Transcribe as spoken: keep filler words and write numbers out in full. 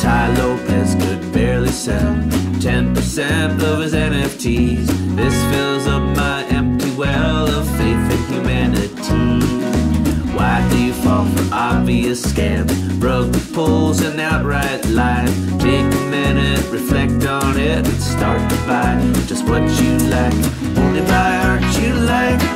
Ty Lopez could barely sell ten percent of his N F Ts. This fills up my empty well of faith in humanity. Why do you fall for obvious scams? Broke the polls and outright lies. Take a minute, reflect on it, and start to buy just what you like. Only buy art you like.